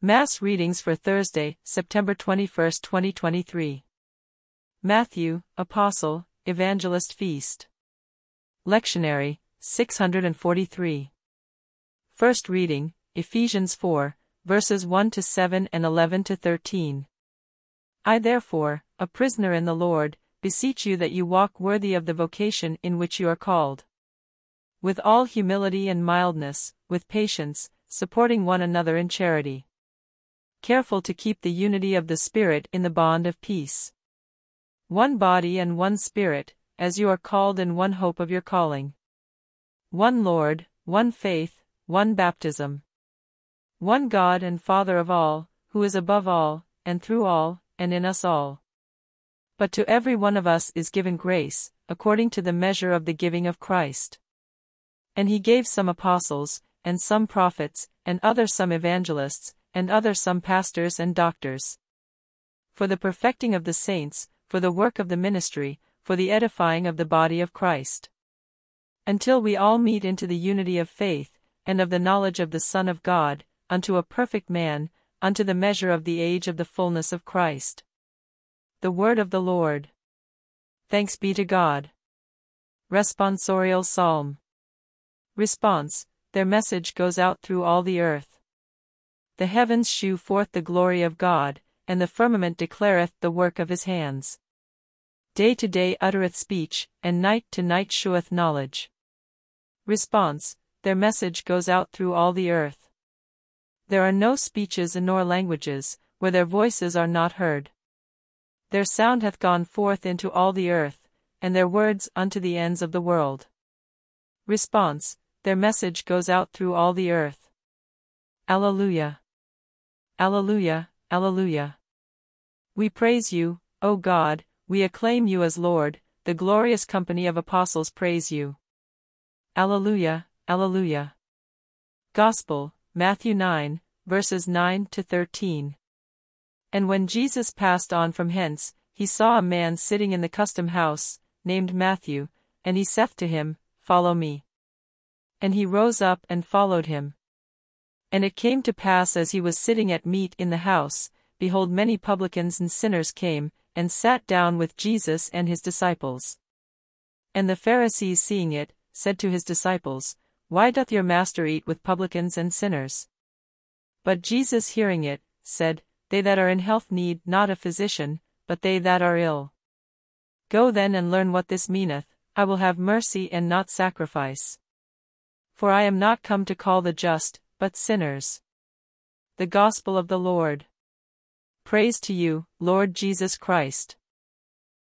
Mass readings for Thursday, September 21, 2023. Matthew, Apostle, Evangelist Feast. Lectionary, 643. First reading, Ephesians 4, verses 1-7 and 11-13. I therefore, a prisoner in the Lord, beseech you that you walk worthy of the vocation in which you are called, with all humility and mildness, with patience, supporting one another in charity, careful to keep the unity of the Spirit in the bond of peace. One body and one Spirit, as you are called in one hope of your calling. One Lord, one faith, one baptism. One God and Father of all, who is above all, and through all, and in us all. But to every one of us is given grace, according to the measure of the giving of Christ. And he gave some apostles, and some prophets, and others some evangelists, and others some pastors and doctors, for the perfecting of the saints, for the work of the ministry, for the edifying of the body of Christ, until we all meet into the unity of faith, and of the knowledge of the Son of God, unto a perfect man, unto the measure of the age of the fullness of Christ. The Word of the Lord. Thanks be to God. Responsorial Psalm. Response: Their message goes out through all the earth. The heavens shew forth the glory of God, and the firmament declareth the work of his hands. Day to day uttereth speech, and night to night sheweth knowledge. Response: Their message goes out through all the earth. There are no speeches nor languages, where their voices are not heard. Their sound hath gone forth into all the earth, and their words unto the ends of the world. Response: Their message goes out through all the earth. Alleluia. Alleluia, alleluia. We praise you, O God, we acclaim you as Lord, the glorious company of apostles praise you. Alleluia, alleluia. Gospel, Matthew 9, verses 9-13. And when Jesus passed on from hence, he saw a man sitting in the custom house, named Matthew, and he saith to him, Follow me. And he rose up and followed him. And it came to pass as he was sitting at meat in the house, behold many publicans and sinners came, and sat down with Jesus and his disciples. And the Pharisees seeing it, said to his disciples, Why doth your master eat with publicans and sinners? But Jesus hearing it, said, They that are in health need not a physician, but they that are ill. Go then and learn what this meaneth, I will have mercy and not sacrifice. For I am not come to call the just, but sinners. The Gospel of the Lord. Praise to you, Lord Jesus Christ.